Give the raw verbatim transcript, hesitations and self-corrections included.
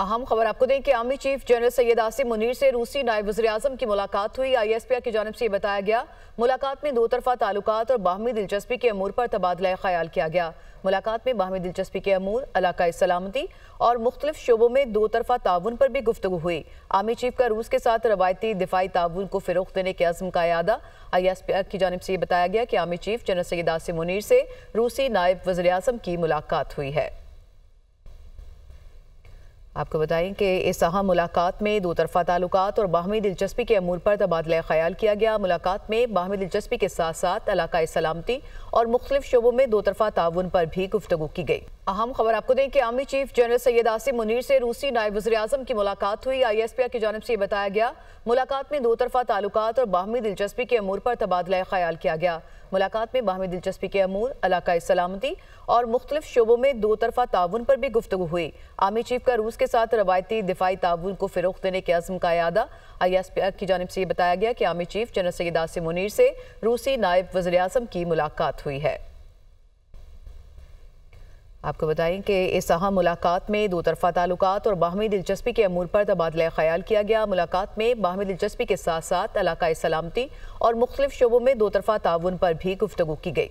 अहम खबर आपको दें कि army chief general Syed Asim Munir से रूसी नायब वज़ीर आज़म की मुलाकात हुई। आई एस पी आर की जानिब से बताया गया मुलाकात में दो तरफा ताल्लुकात और बाहमी दिलचस्पी के अमूर पर तबादला ख्याल किया गया। मुलाकात में बाहमी दिलचस्पी के अमूर, इलाकाई सलामती और मुख्तलिफ शोबों में दो तरफा ताउन पर भी गुफ्तगू हुई। आर्मी चीफ का रूस के साथ रवायती दिफाई ताउन को फ़रोग देने के अज़म का अदा। आई एस पी आर की जानिब से बताया गया कि army chief general Syed Asim Munir से रूसी नायब वज़ीर आज़म की मुलाकात हुई है। आपको बताएं कि इस अहम मुलाकात में दो तरफा ताल्लुकात और बाहमी दिलचस्पी के अमूर पर तबादला ख्याल किया गया। मुलाकात में बाहमी दिलचस्पी के साथ साथ इलाकाई सलामती और मुख्तलिफ शोबों में दो तरफा ताउन पर भी गुफ्तगू की गई। अहम खबर आपको दें कि army chief general Syed Asim Munir से रूसी नायब वज़ीर आज़म की मुलाकात हुई। आई एस पी आर की जानिब से बताया गया मुलाकात में दो तरफा ताल्लुकात और बाहमी दिलचस्पी के अमूर पर तबादला ख्याल किया गया। मुलाकात में बाहमी दिलचस्पी के अमूर, इलाकाई सलामती और मुख्तलिफ शोबों में दो तरफा ताउन पर भी गुफ्तगू हुई। आर्मी चीफ का रूस के साथ रवायती दिफाई ताउन को फ़रोग देने के अज़म का अदा। आई एस पी आर की जानिब से बताया गया कि army chief general Syed Asim Munir से रूसी नायब वज़ीर आज़म की मुलाकात हुई है। आपको बताएं कि इस अहम मुलाकात में दो तरफा ताल्लुकात और बाहमी दिलचस्पी के अमूर पर तबादला ख्याल किया गया। मुलाकात में बाहमी दिलचस्पी के साथ साथ इलाकाई सलामती और मुख्तलिफ शोबों में दो तरफा ताउन पर भी गुफ्तगू की गई।